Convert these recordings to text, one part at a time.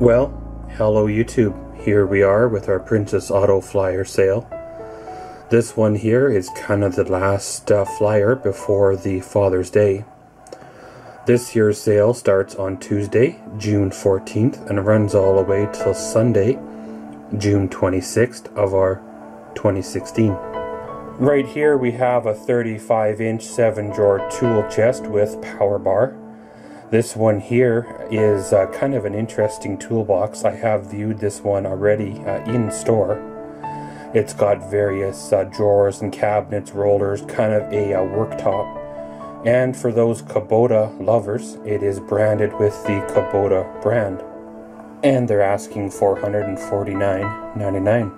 Well, hello YouTube. Here we are with our Princess Auto flyer sale. This one here is kind of the last flyer before the Father's Day. This year's sale starts on Tuesday, June 14th, and runs all the way till Sunday, June 26th of our 2016. Right here we have a 35-inch 7-drawer tool chest with power bar. This one here is kind of an interesting toolbox. I have viewed this one already in store. It's got various drawers and cabinets, rollers, kind of a worktop. And for those Kubota lovers, it is branded with the Kubota brand. And they're asking for $149.99.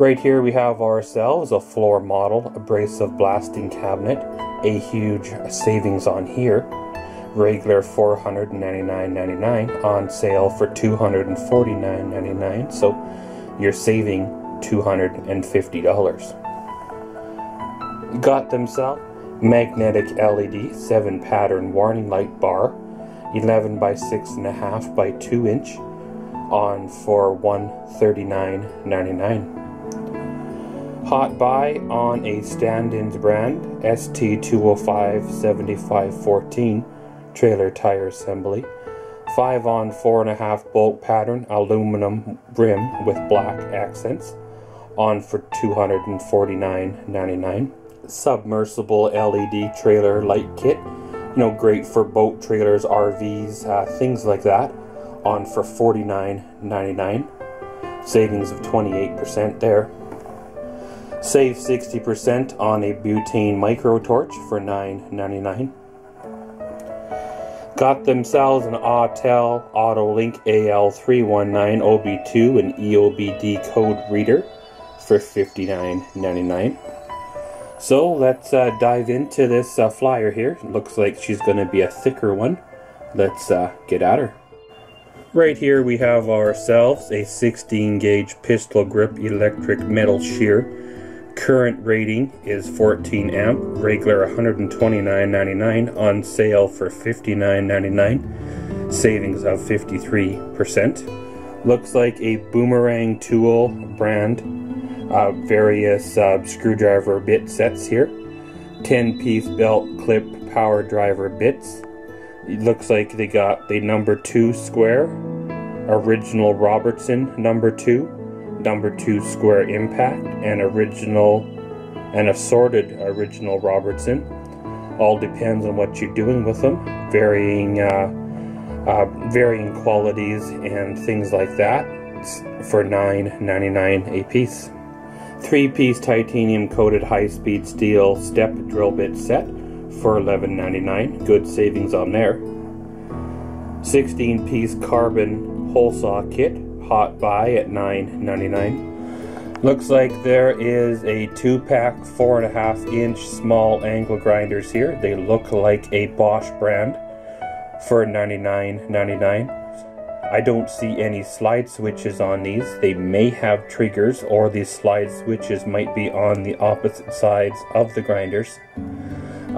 Right here we have ourselves a floor model abrasive blasting cabinet. A huge savings on here. Regular $499.99 on sale for $249.99, so you're saving $250. Got themselves magnetic LED 7 pattern warning light bar, 11 by 6.5 by 2 inch on for $139.99. Hot buy on a stand-ins brand ST205-7514 trailer tire assembly, 5 on 4.5 bolt pattern aluminum rim with black accents on for $249.99. Submersible LED trailer light kit, you know, great for boat trailers, RVs, things like that, on for $49.99. Savings of 28% there. Save 60% on a butane micro torch for $9.99. Got themselves an Autel AutoLink AL319 OB2 and EOBD code reader for $59.99. So let's dive into this flyer here. It looks like she's going to be a thicker one. Let's get at her. Right here we have ourselves a 16 gauge pistol grip electric metal shear. Current rating is 14 amp, regular $129.99, on sale for $59.99, savings of 53%. Looks like a Boomerang Tool brand, various screwdriver bit sets here, 10-piece belt clip power driver bits. It looks like they got the number 2 square, original Robertson number 2, number 2 square impact, and original and assorted original Robertson. All depends on what you're doing with them, varying qualities and things like that. For $9.99 a piece. 3-piece titanium coated high-speed steel step drill bit set for $11.99, good savings on there. 16-piece carbon hole saw kit, hot buy at $9.99. Looks like there is a 2-pack 4.5-inch small angle grinders here. They look like a Bosch brand for $99.99. I don't see any slide switches on these. They may have triggers, or these slide switches might be on the opposite sides of the grinders.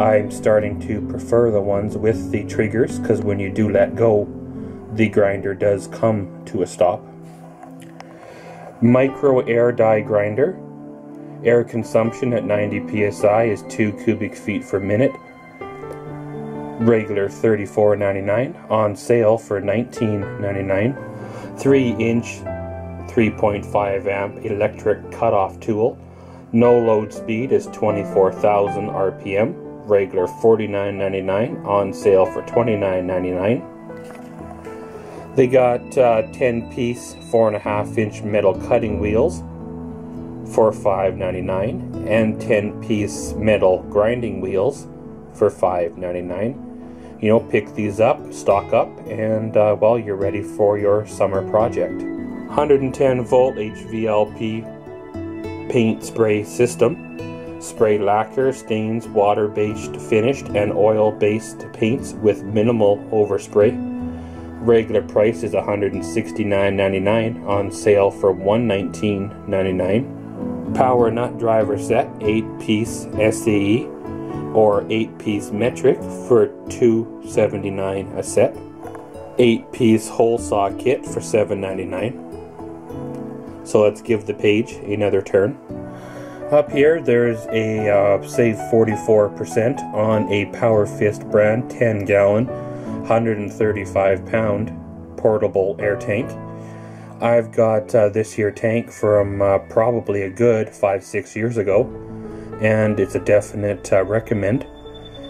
I'm starting to prefer the ones with the triggers, because when you do let go, the grinder does come to a stop. Micro air die grinder. Air consumption at 90 psi is 2 cubic feet per minute. Regular $34.99, on sale for $19.99. 3-inch 3.5 amp electric cutoff tool. No load speed is 24,000 RPM. Regular $49.99, on sale for $29.99. They got 10-piece 4.5-inch metal cutting wheels for $5.99, and 10-piece metal grinding wheels for $5.99. You know, pick these up, stock up, and well, you're ready for your summer project. 110 volt HVLP paint spray system. Spray lacquer, stains, water-based finished, and oil-based paints with minimal overspray. Regular price is $169.99, on sale for $119.99. Power nut driver set, 8-piece SAE or 8-piece metric for $279 a set. 8-piece hole saw kit for $7.99. So let's give the page another turn. Up here there's a save 44% on a Power Fist brand 10-gallon 135-pound portable air tank. I've got this here tank from probably a good 5-6 years ago, and it's a definite recommend.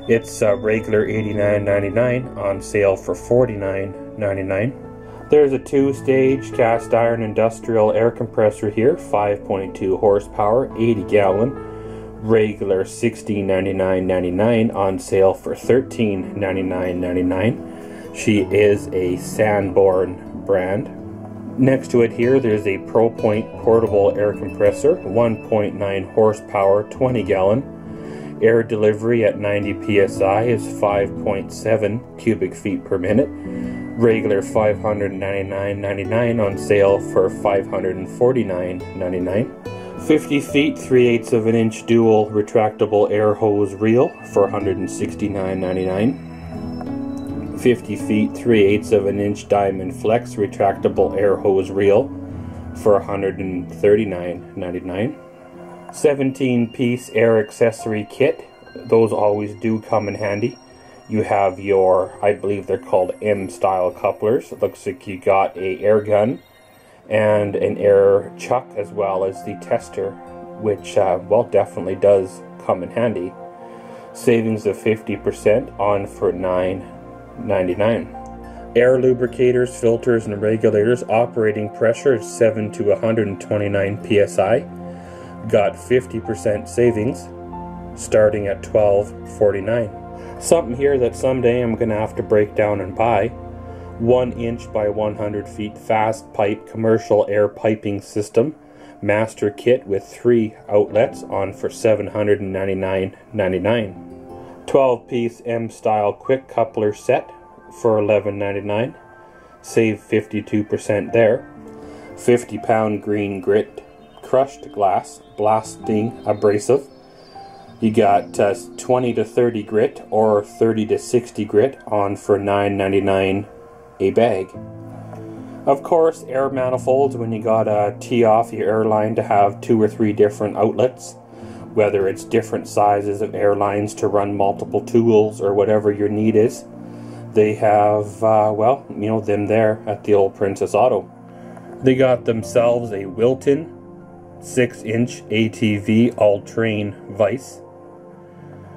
It's regular $89.99 on sale for $49.99. There's a 2-stage cast iron industrial air compressor here, 5.2 horsepower, 80-gallon, regular $16.99.99 on sale for $13.99.99. She is a Sanborn brand. Next to it here there's a Pro Point portable air compressor, 1.9 horsepower, 20-gallon. Air delivery at 90 psi is 5.7 cubic feet per minute. Regular $599.99 on sale for $549.99. 50 feet 3/8 of an inch dual retractable air hose reel for $169.99. 50 feet 3/8 of an inch diamond flex retractable air hose reel for $139.99. 17-piece air accessory kit. Those always do come in handy. You have your, I believe they're called M-style couplers. It looks like you got a air gun and an air chuck, as well as the tester, which well, definitely does come in handy. Savings of 50% on for $9.99. Air lubricators, filters, and regulators. Operating pressure is 7 to 129 psi. Got 50% savings starting at $12.49. Something here that someday I'm going to have to break down and buy. 1 inch by 100 feet fast pipe commercial air piping system. Master kit with 3 outlets on for $799.99. 12-piece M-style quick coupler set for $11.99. Save 52% there. 50-pound green grit crushed glass blasting abrasive. You got 20 to 30 grit or 30 to 60 grit on for $9.99 a bag. Of course, air manifolds, when you gotta tee off your airline to have 2 or 3 different outlets, whether it's different sizes of airlines to run multiple tools or whatever your need is. They have, well, you know, them there at the old Princess Auto. They got themselves a Wilton 6-inch ATV all-terrain vise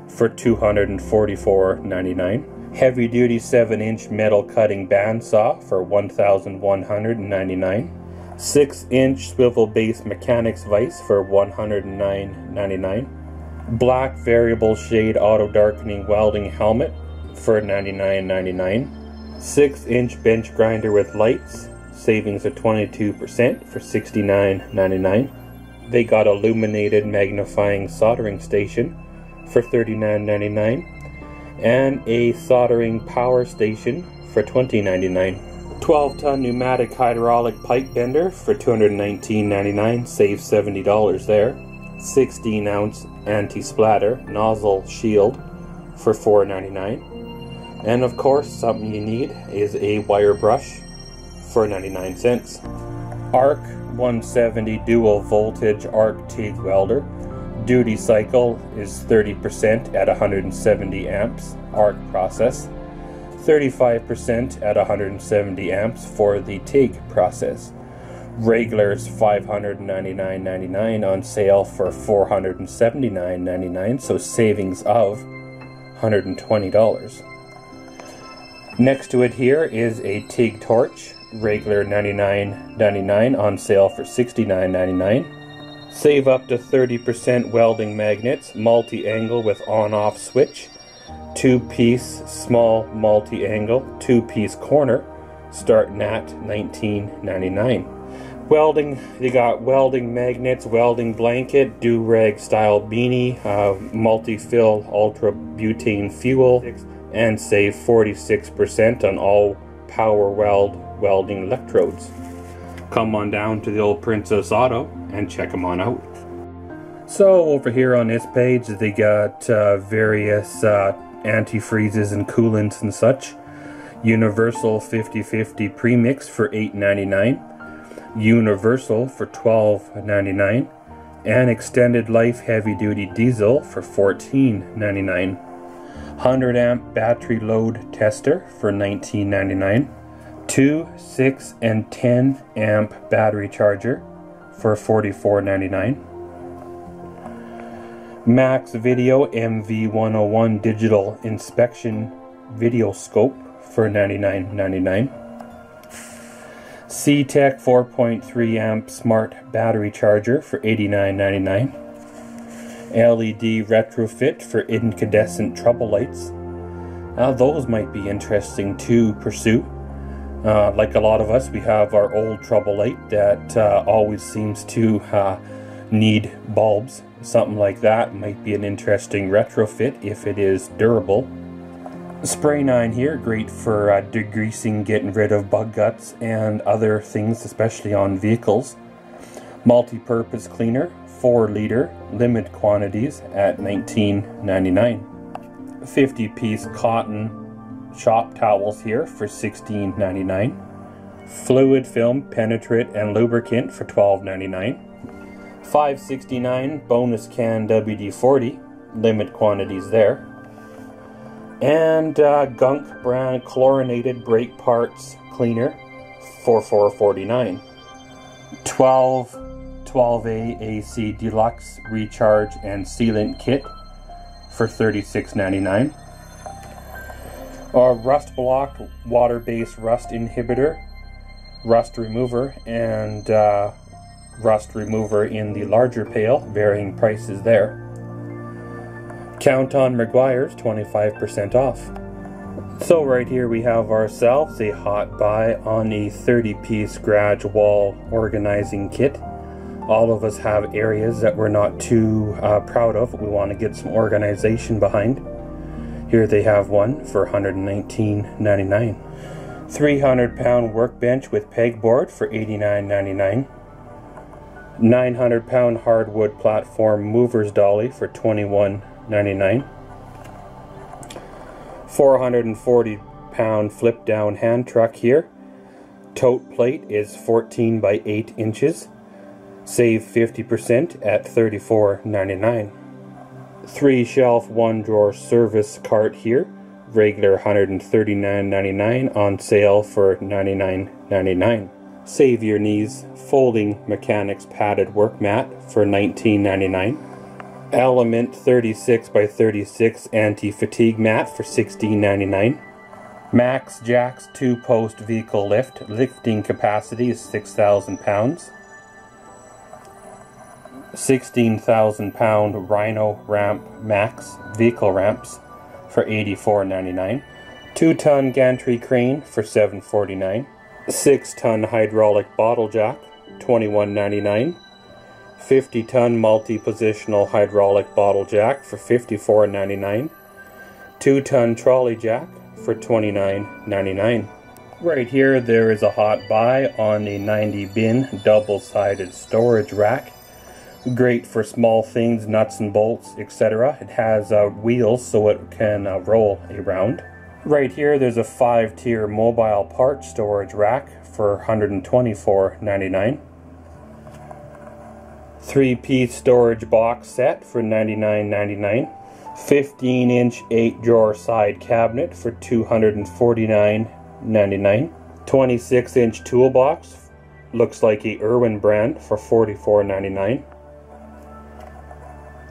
for $244.99. Heavy-duty 7-inch metal cutting bandsaw for $1,199. 6-inch swivel base mechanics vise for $109.99. Black variable shade auto darkening welding helmet for $99.99. 6-inch bench grinder with lights, savings of 22% for $69.99. They got illuminated magnifying soldering station for $39.99 and a soldering power station for $20.99. 12-ton pneumatic hydraulic pipe bender for $219.99, save $70 there. 16-ounce anti-splatter nozzle shield for $4.99. And of course, something you need is a wire brush for 99 cents. Arc 170 dual voltage arc TIG welder. Duty cycle is 30% at 170 amps arc process. 35% at 170 amps for the TIG process. Regulars $599.99 on sale for $479.99, so savings of $120. Next to it here is a TIG torch, regular $99.99 on sale for $69.99. Save up to 30% welding magnets, multi-angle with on-off switch. 2-piece small multi-angle, 2-piece corner, starting at $19.99. Welding, you got welding magnets, welding blanket, do-rag style beanie, multi-fill ultra-butane fuel, and save 46% on all power welding electrodes. Come on down to the old Princess Auto and check them on out. So over here on this page they got various antifreezes and coolants and such. Universal 50/50 premix for $8.99, Universal for $12.99, and extended life heavy duty diesel for $14.99. 100 amp battery load tester for $19.99. 2, 6, and 10 amp battery charger for $44.99. Max Video MV101 digital inspection video scope for $99.99. C-Tech 4.3 amp smart battery charger for $89.99. LED retrofit for incandescent trouble lights. Now those might be interesting to pursue. Like a lot of us, we have our old trouble light that always seems to need bulbs. Something like that might be an interesting retrofit if it is durable. Spray 9 here, great for degreasing, getting rid of bug guts and other things, especially on vehicles. Multi-purpose cleaner, 4-liter, limit quantities at $19.99. 50-piece cotton shop towels here for $16.99. Fluid film, penetrant and lubricant for $12.99. $5.69 bonus can WD-40, limit quantities there. And Gunk brand chlorinated brake parts cleaner for $4.49. 12A AC Deluxe recharge and sealant kit for $36.99. Our rust blocked water-based rust inhibitor, rust remover, and rust remover in the larger pail, varying prices there. Count on Meguiar's 25% off. So right here we have ourselves a hot buy on a 30-piece garage wall organizing kit. All of us have areas that we're not too proud of. We want to get some organization behind. Here they have one for $119.99. 300-pound workbench with pegboard for $89.99. 900-pound hardwood platform movers dolly for $21.99. 440-pound flip down hand truck here. Tote plate is 14 by 8 inches. Save 50% at $34.99. 3-shelf, 1-drawer service cart here. Regular $139.99, on sale for $99.99. Save your knees folding mechanics padded work mat for $19.99. Element 36 by 36 anti-fatigue mat for $16.99. Max Jack's 2-post vehicle lift. Lifting capacity is 6,000 pounds. 16,000 pound Rhino Ramp Max vehicle ramps for $84.99. 2-ton gantry crane for $7.49. 6-ton hydraulic bottle jack, $21.99. 50-ton multi-positional hydraulic bottle jack for $54.99. 2-ton trolley jack for $29.99. Right here there is a hot buy on a 90-bin double-sided storage rack. Great for small things, nuts and bolts, etc. It has wheels so it can roll around. Right here there's a 5-tier mobile part storage rack for $124.99. 3-piece storage box set for $99.99. 15-inch 8-drawer side cabinet for $249.99. 26-inch toolbox, looks like a Irwin brand, for $44.99.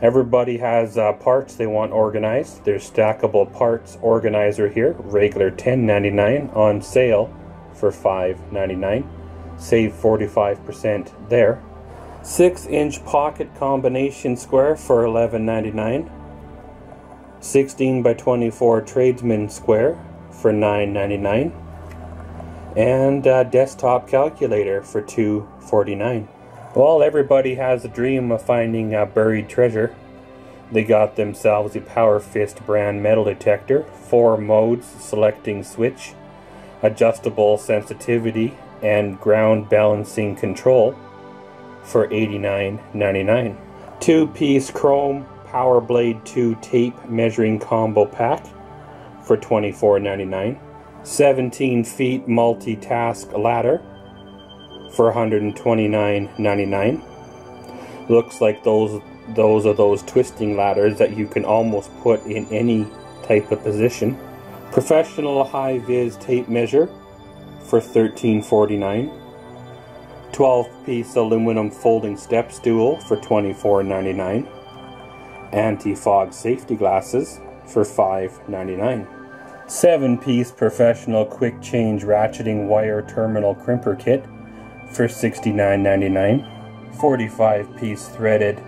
Everybody has parts they want organized. There's stackable parts organizer here, regular $10.99, on sale for $5.99. Save 45% there. 6-inch pocket combination square for $11.99. 16 by 24 tradesman square for $9.99. And a desktop calculator for $2.49. Well, everybody has a dream of finding a buried treasure. They got themselves a Power Fist brand metal detector, 4 modes, selecting switch, adjustable sensitivity, and ground balancing control for $89.99. 2-piece chrome Power Blade 2 tape measuring combo pack for $24.99. 17 feet multitask ladder for $129.99. Looks like those are those twisting ladders that you can almost put in any type of position. Professional high vis tape measure for $13.49. 12-piece aluminum folding step stool for $24.99. Anti-fog safety glasses for $5.99. 7-piece professional quick change ratcheting wire terminal crimper kit for $69.99. 45-piece threaded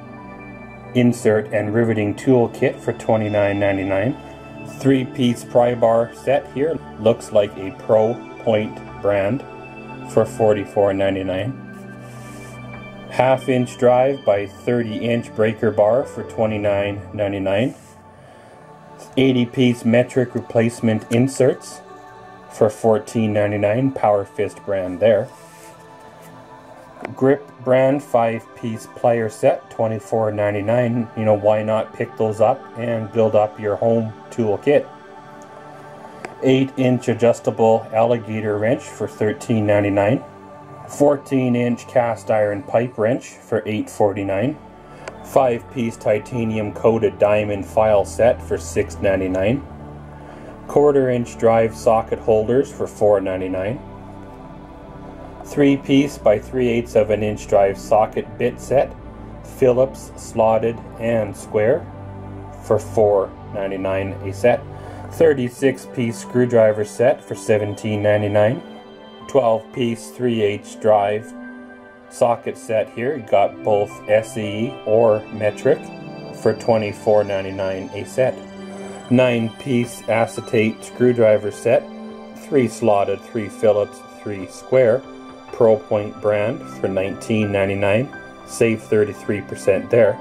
insert and riveting tool kit for $29.99. 3-piece pry bar set here, looks like a Pro Point brand, for $44.99. 1/2-inch drive by 30-inch breaker bar for $29.99. 80-piece metric replacement inserts for $14.99. Power Fist brand there. Grip brand 5-piece plier set, $24.99. You know, why not pick those up and build up your home tool kit. 8-inch adjustable alligator wrench for $13.99. 14-inch cast iron pipe wrench for $8.49. 5-piece titanium coated diamond file set for $6.99. 1/4-inch drive socket holders for $4.99. 3-piece by 3/8 of an inch drive socket bit set, Phillips slotted and square, for $4.99 a set. 36-piece screwdriver set for $17.99. 12-piece 3/8 drive socket set here. You got both SE or metric for $24.99 a set. 9-piece acetate screwdriver set, 3 slotted, 3 Phillips, 3 square, Pro Point brand for $19.99. Save 33% there.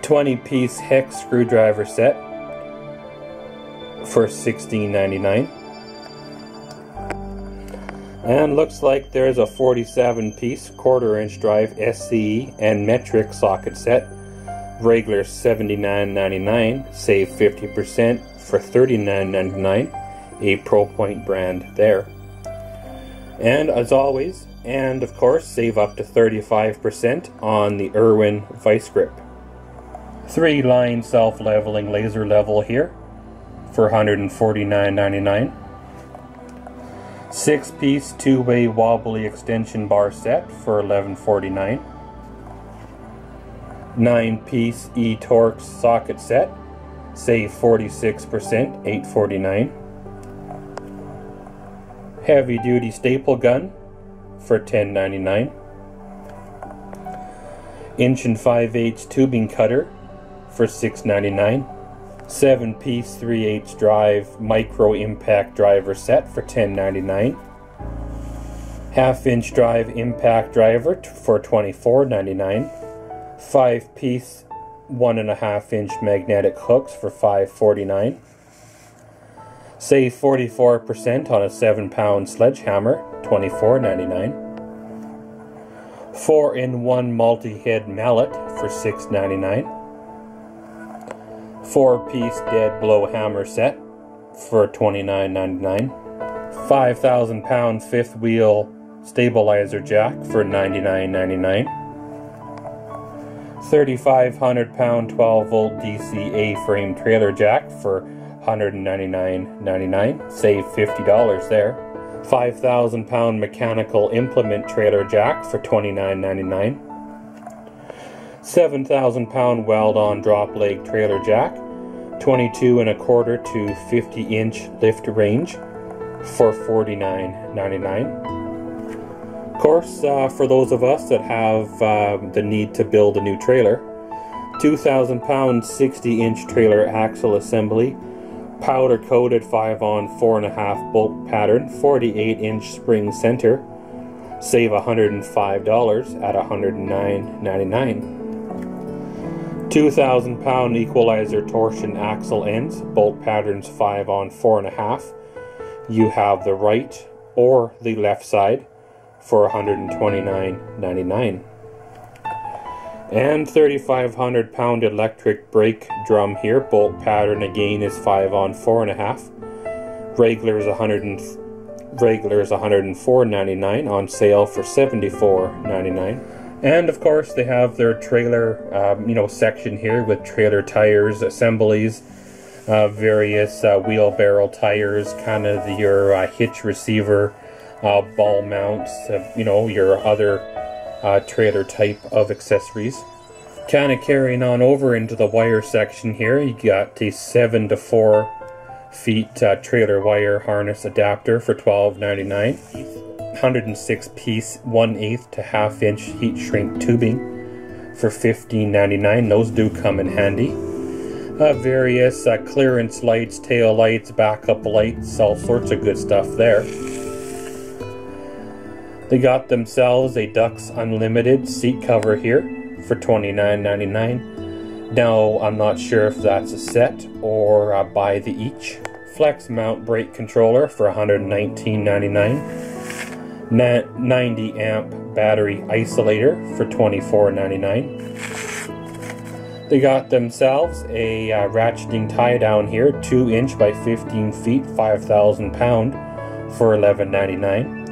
20-piece hex screwdriver set for $16.99, and looks like there's a 47-piece 1/4-inch drive SCE and metric socket set, regular $79.99, save 50% for $39.99, a Pro Point brand there. And as always, and of course, save up to 35% on the Irwin vice grip. 3-line self-leveling laser level here for $149.99. 6-piece two-way wobbly extension bar set for $11.49. 9-piece e-torx socket set, save 46%, $8.49. Heavy-duty staple gun for $10.99. 1 5/8" tubing cutter for $6.99. 7-piece 3/8 drive micro impact driver set for $10.99. 1/2-inch drive impact driver for $24.99. 5-piece 1 1/2-inch magnetic hooks for $5.49. Save 44% on a 7-pound sledgehammer, $24.99. 4-in-1 multi-head mallet for $6.99. 4-piece dead blow hammer set for $29.99. 5,000-pound fifth wheel stabilizer jack for $99.99. 3,500-pound 12-volt DC A-frame trailer jack for $199.99. Save $50 there. 5,000-pound mechanical implement trailer jack for $29.99. 7,000-pound weld-on drop leg trailer jack, 22 1/4 to 50-inch lift range for $49.99. Of course, for those of us that have the need to build a new trailer, 2,000-pound 60-inch trailer axle assembly, powder-coated 5-on 4 1/2 bolt pattern, 48-inch spring center, save $105 at $109.99. 2,000-pound equalizer torsion axle ends, bolt patterns 5 on 4 1/2. You have the right or the left side for $129.99. And 3,500-pound electric brake drum here, bolt pattern again is 5 on 4 1/2. Regular is $139.99, regular is $104.99, on sale for $74.99. And of course they have their trailer section here with trailer tires, assemblies, various wheelbarrow tires, kind of your hitch receiver, ball mounts, your other trailer type of accessories. Kind of carrying on over into the wire section here, you got a 7 to 4 feet trailer wire harness adapter for $12.99. 106-piece 1/8 to 1/2 inch heat shrink tubing for $15.99. Those do come in handy. Various clearance lights, tail lights, backup lights, all sorts of good stuff there. They got themselves a Ducks Unlimited seat cover here for $29.99. Now I'm not sure if that's a set or by the each. Flex mount brake controller for $119.99. 90 amp battery isolator for $24.99. They got themselves a ratcheting tie down here, 2 inch by 15 feet, 5,000 pound, for $11.99,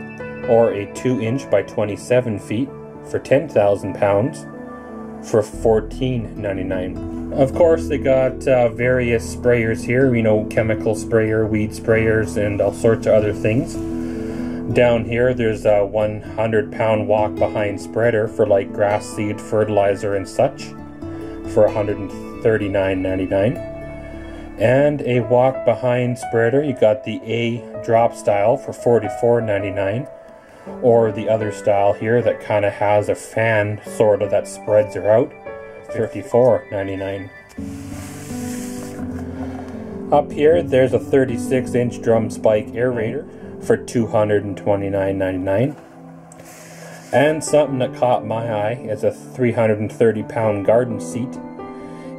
or a 2 inch by 27 feet for 10,000 pounds for $14.99. Of course they got various sprayers here, chemical sprayer, weed sprayers, and all sorts of other things. Down here there's a 100-pound walk behind spreader for like grass seed, fertilizer, and such for $139.99. and a walk behind spreader, you got the A drop style for $44.99, or the other style here that kind of has a fan sort of that spreads her out, $54.99. Up here there's a 36-inch drum spike aerator for $229.99. and something that caught my eye is a 330-pound garden seat.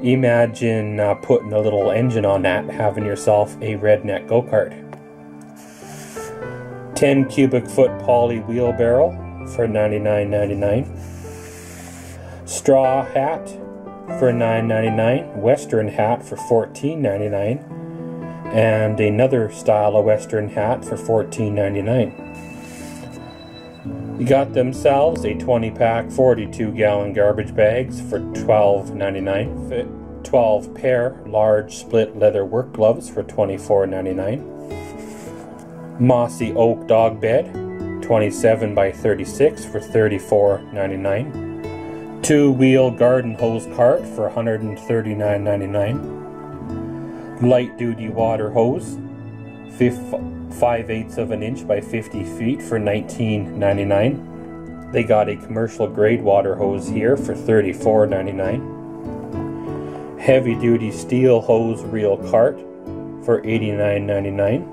Imagine putting a little engine on that, having yourself a redneck go-kart. 10 cubic foot poly wheelbarrow for $99.99. straw hat for $9.99, western hat for $14.99, and another style of western hat for $14.99. You got themselves a 20-pack 42-gallon garbage bags for $12.99, 12 pair large split leather work gloves for $24.99, Mossy Oak dog bed 27 by 36 for $34.99, two-wheel garden hose cart for $139.99, light-duty water hose 5/8 of an inch by 50 feet for $19.99. They got a commercial grade water hose here for $34.99. heavy-duty steel hose reel cart for $89.99.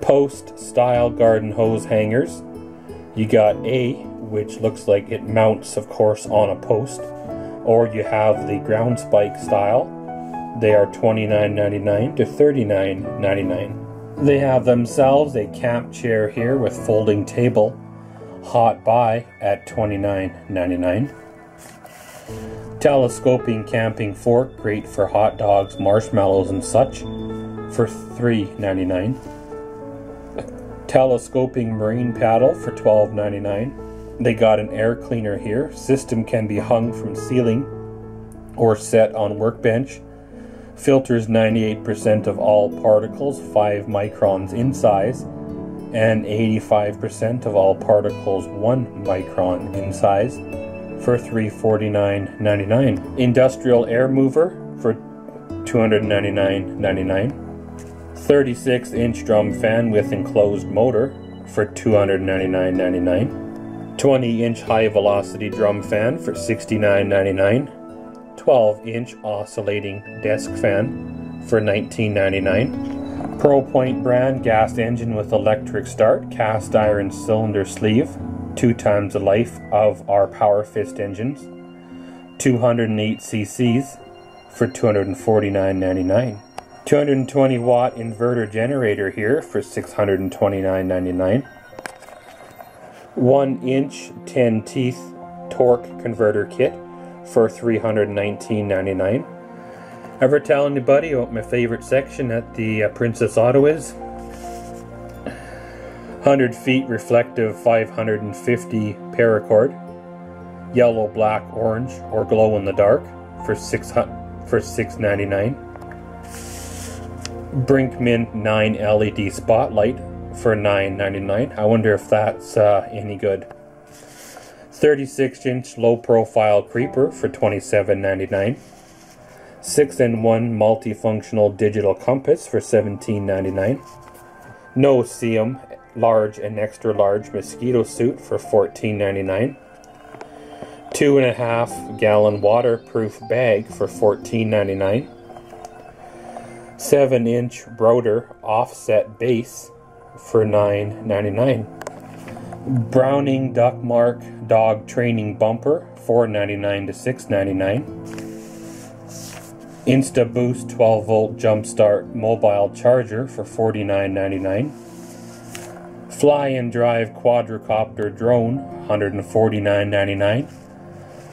post-style garden hose hangers, you got A, which looks like it mounts of course on a post, or you have the ground spike style. They are $29.99 to $39.99. They have themselves a camp chair here with folding table, hot buy at $29.99. Telescoping camping fork, great for hot dogs, marshmallows, and such, for $3.99. Telescoping marine paddle for $12.99. They got an air cleaner here. System can be hung from ceiling or set on workbench. Filters 98% of all particles 5 microns in size, and 85% of all particles 1 micron in size, for $349.99. Industrial air mover for $299.99. 36-inch drum fan with enclosed motor for $299.99. 20-inch high-velocity drum fan for $69.99. 12-inch oscillating desk fan for $19.99. Pro Point brand gas engine with electric start, cast iron cylinder sleeve, 2 times the life of our Power Fist engines, 208 cc's for $249.99. 220-watt inverter generator here for $629.99. 1-inch 10-teeth torque converter kit for $319.99. Ever tell anybody what my favorite section at the Princess Auto is? 100 feet reflective 550 paracord, yellow, black, orange, or glow in the dark for $699. Brinkman 9 LED spotlight for $9.99. I wonder if that's any good. 36-inch low profile creeper for $27.99. 6-in-1 multifunctional digital compass for $17.99. No Seam large and extra large mosquito suit for $14.99. 2.5-gallon waterproof bag for $14.99. 7-inch Broder offset base for $9.99. Browning Duck Mark dog training bumper $4.99 to $6.99. InstaBoost 12-volt jumpstart mobile charger for $49.99. Fly and drive quadricopter drone $149.99.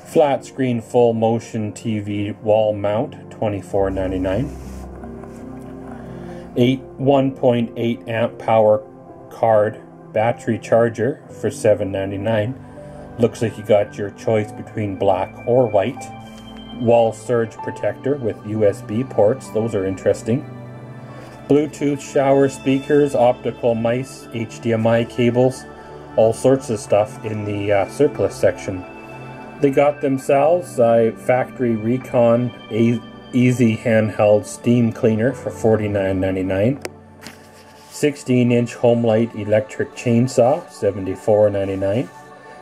Flat screen full motion TV wall mount $24.99. 1.8 amp power card battery charger for $7.99. Looks like you got your choice between black or white. Wall surge protector with USB ports, those are interesting. Bluetooth shower speakers, optical mice, HDMI cables, all sorts of stuff in the surplus section. They got themselves a factory Recon Easy handheld steam cleaner for $49.99. 16-inch HomeLite electric chainsaw, $74.99.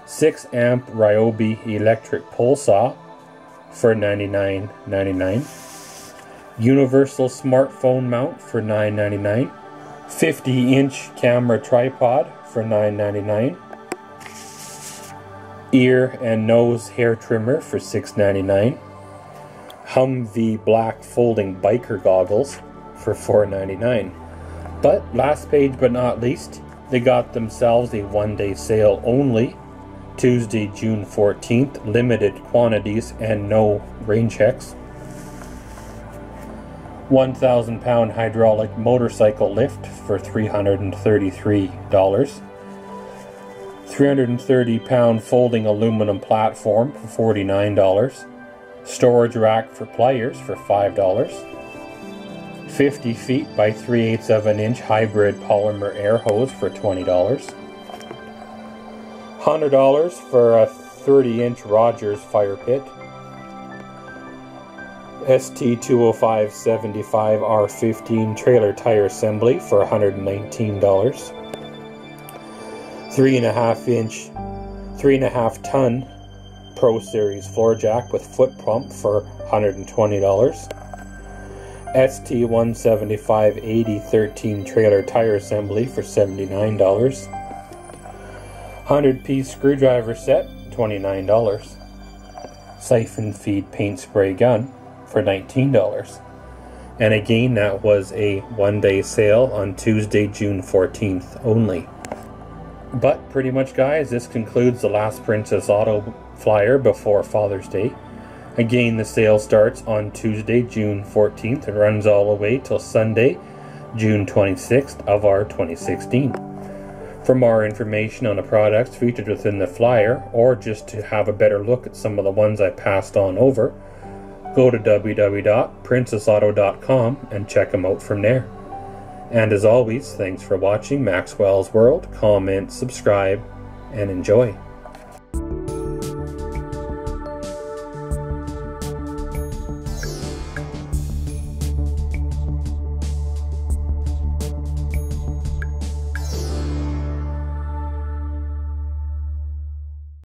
6-amp Ryobi electric pole saw for $99.99. Universal smartphone mount for $9.99. 50-inch camera tripod for $9.99. Ear and nose hair trimmer for $6.99. Humvee black folding biker goggles for $4.99. But last page but not least, they got themselves a one-day sale only, Tuesday, June 14th, limited quantities and no rain checks. 1,000-pound hydraulic motorcycle lift for $333. 330-pound folding aluminum platform for $49. Storage rack for pliers for $5. 50 feet by 3/8 of an inch hybrid polymer air hose for $20. $100 for a 30-inch Rogers fire pit. ST205-75R15 trailer tire assembly for $119. 3.5 ton Pro Series floor jack with foot pump for $120. ST175-8013 trailer tire assembly for $79. 100-piece screwdriver set, $29. Siphon feed paint spray gun for $19. And again, that was a one-day sale on Tuesday, June 14th only. But pretty much, guys, this concludes the last Princess Auto flyer before Father's Day. Again, the sale starts on Tuesday, June 14th and runs all the way till Sunday, June 26th of our 2016. For more information on the products featured within the flyer, or just to have a better look at some of the ones I passed on over, go to www.princessauto.com and check them out from there. And as always, thanks for watching Maxwell's World. Comment, subscribe, and enjoy.